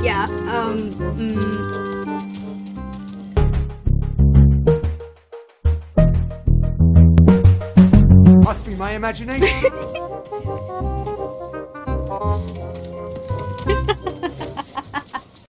Yeah, Must be my imagination.